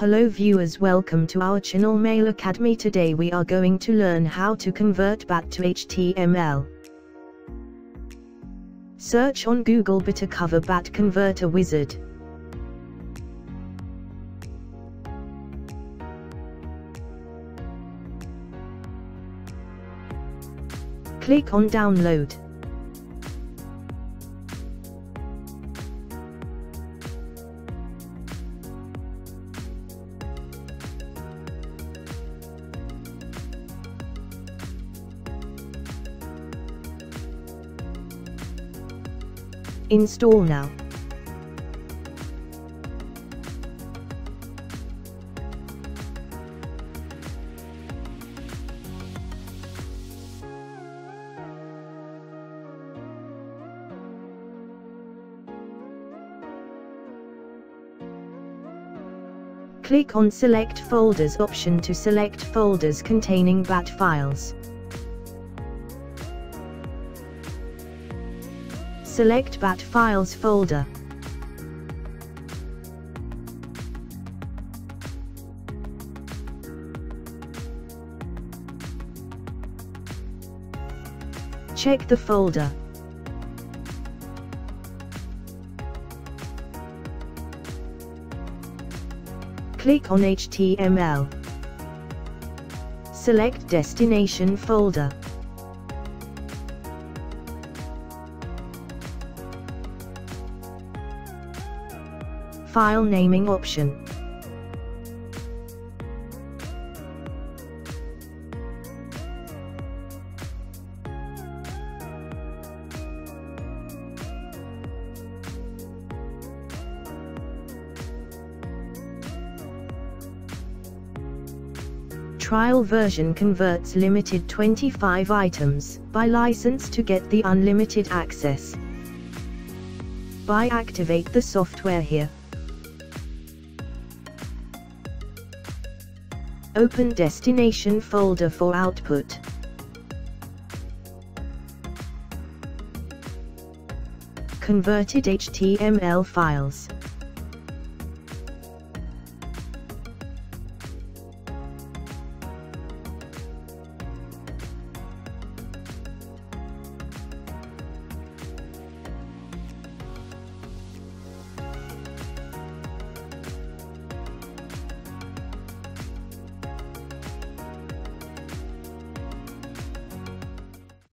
Hello viewers, welcome to our channel Mail Academy. Today we are going to learn how to convert BAT to HTML. Search on Google BitRecover BAT Converter Wizard. Click on download. Install now. Click on Select Folders option to select folders containing BAT files. Select BAT Files folder. Check the folder. Click on HTML. Select Destination folder. File naming option. Trial version converts limited 25 items by license to get the unlimited access. By activate the software here. Open destination folder for output. Converted HTML files.